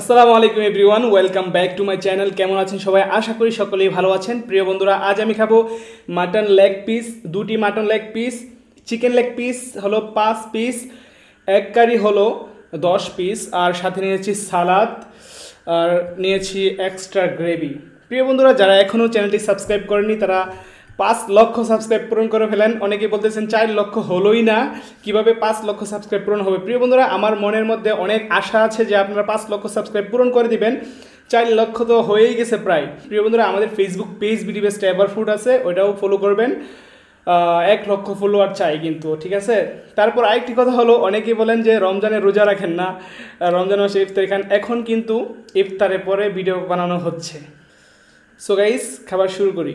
আসসালামু আলাইকুম everyone welcome back to my channel. কেমন আছেন সবাই? আশা করি সকলেই ভালো আছেন। প্রিয় বন্ধুরা, আজ আমি খাবো মাটন লেগ পিস, দুটি mutton leg piece, chicken leg piece হলো 5 পিস, এক কারি হলো 10 পিস, আর সাথে নিয়েছি সালাদ আর নিয়েছি এক্সট্রা গ্রেভি। প্রিয় বন্ধুরা, যারা এখনও চ্যানেলটি সাবস্ক্রাইব করেনি তারা 5 লক্ষ সাবস্ক্রাইব পূরণ করে ফেলেন। অনেকেই বলতেছেন 4 লক্ষ হলোই না, কিভাবে 5 লক্ষ সাবস্ক্রাইব পূরণ হবে? প্রিয় বন্ধুরা, আমার মনের মধ্যে অনেক আশা আছে যে আপনারা 5 লক্ষ সাবস্ক্রাইব পূরণ করে দিবেন। 4 লক্ষ তো হয়েই গেছে প্রায়। প্রিয় বন্ধুরা, আমাদের Facebook page BD best ever food আছে, ওইটাও ফলো করবেন। 1 লক্ষ ফলোয়ার চাই কিন্তু, ঠিক আছে? তারপর আরেকটি কথা হলো, অনেকেই বলেন যে রমজানে রোজা রাখেন না, রমজান মাসে ইফতারি খান। এখন কিন্তু ইফতারের পরে ভিডিও বানানো হচ্ছে। সো গাইস, খাবার শুরু করি।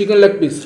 चिकन लेग पीस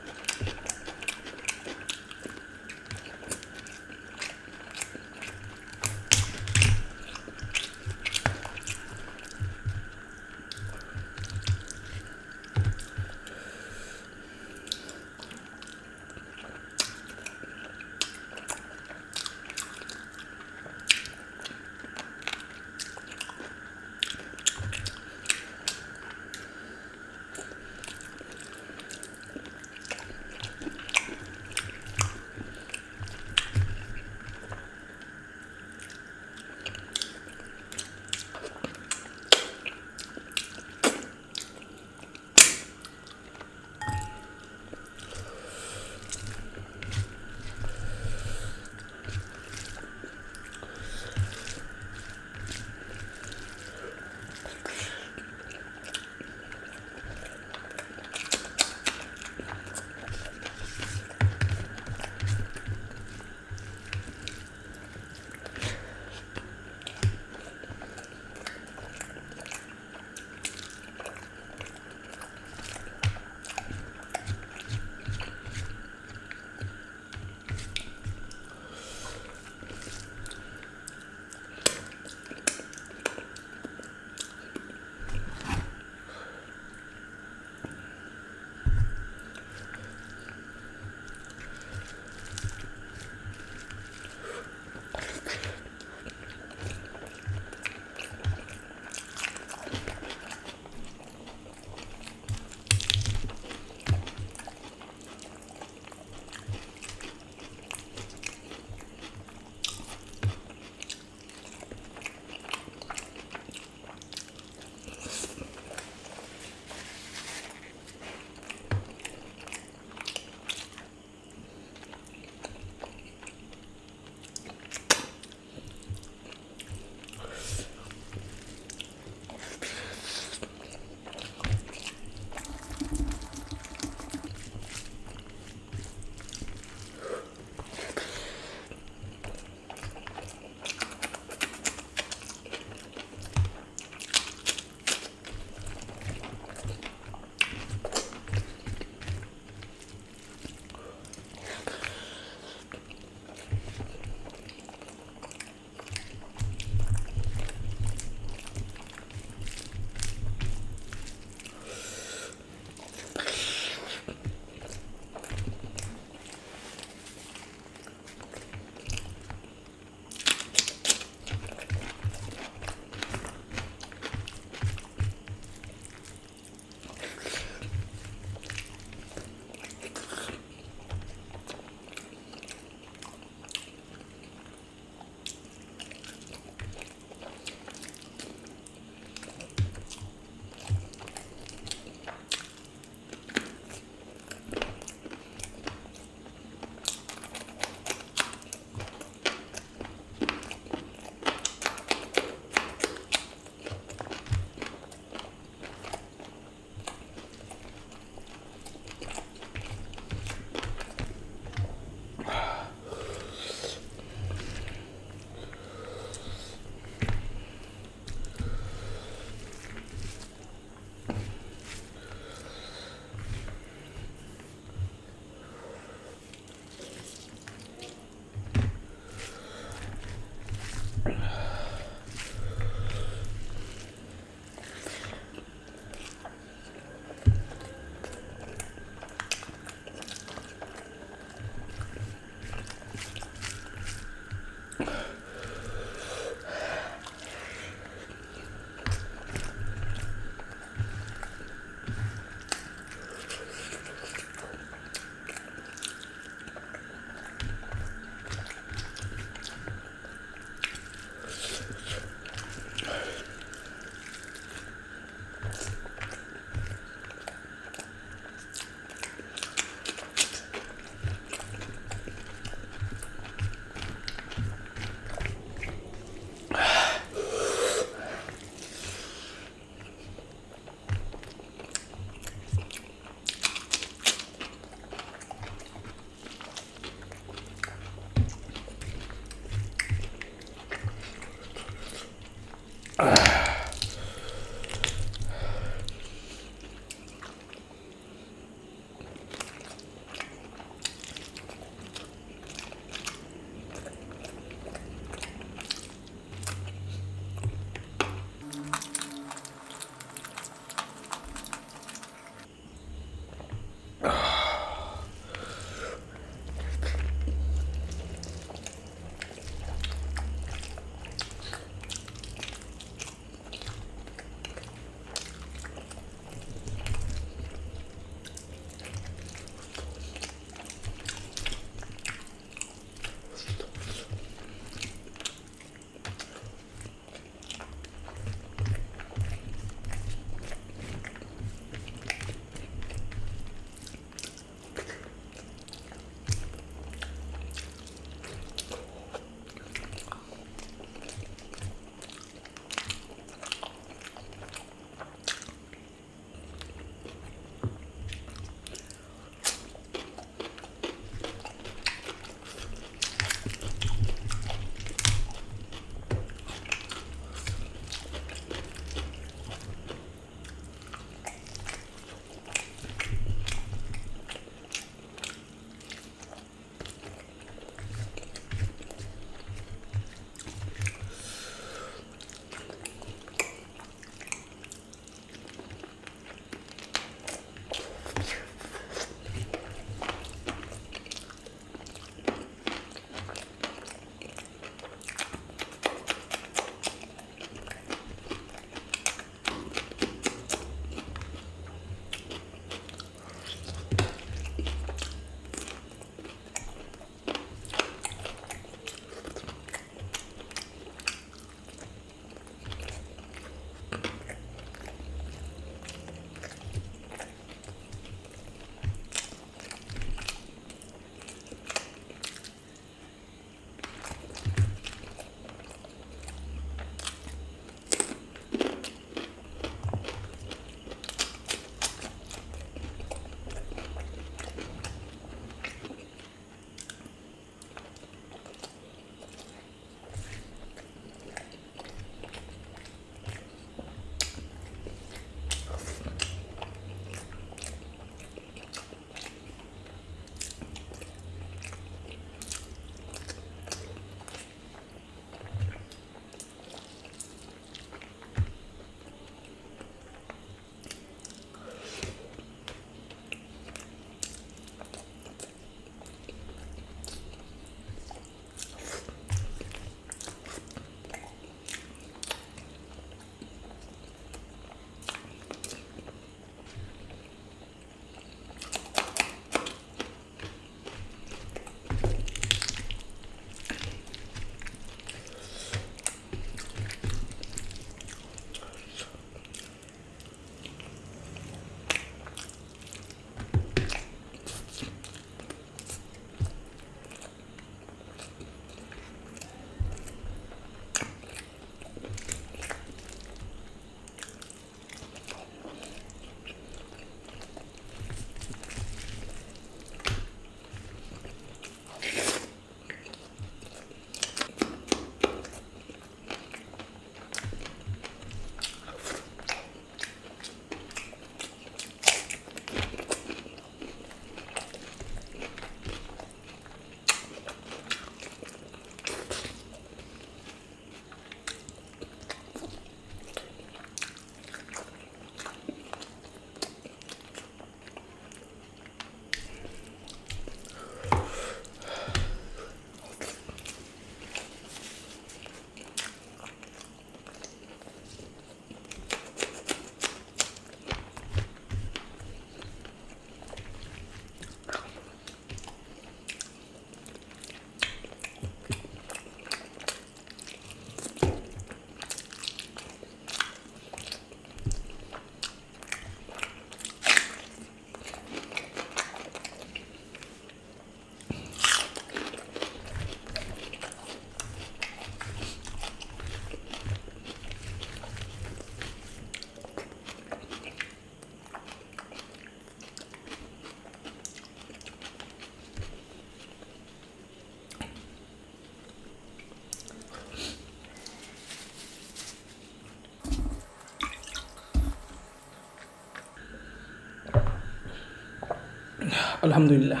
अल्हम्दुलिल्लाह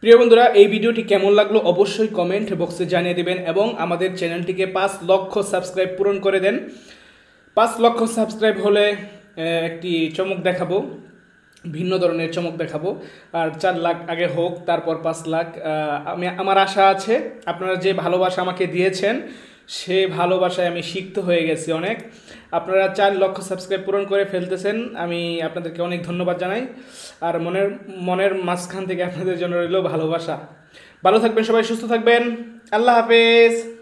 प्रिय बंधुरा ये भिडियोटी केमन लागलो अवश्य कमेंट बक्से जानिए देवें एवं आमादेर चैनलटिके 5 लक्ष सबसक्राइब पूरण करे दें। 5 लक्ष सबसक्राइब होले एकटी चमक देखाबो, भिन्न धरनेर चमक देखाबो। आर 4 लाख आगे होक तारपर 5 लाख आमार आशा आछे। आपनारा जे भालोबासा आमाके दियेछेन से भालोबासाय आमी शिक्त हये गेछि अनेक। आपनारा 4 लक्ष सबसक्राइब पूरण करे फेलतेछेन, आमी आपनादेरके अनेक धन्यवाद जानाई। आर मनेर मनेर मासखान थेके आपनादेर जन्य रइलो भालोबासा। भालो थाकबेन सबाई, सुस्थ थाकबेन। आल्लाह हाफेज।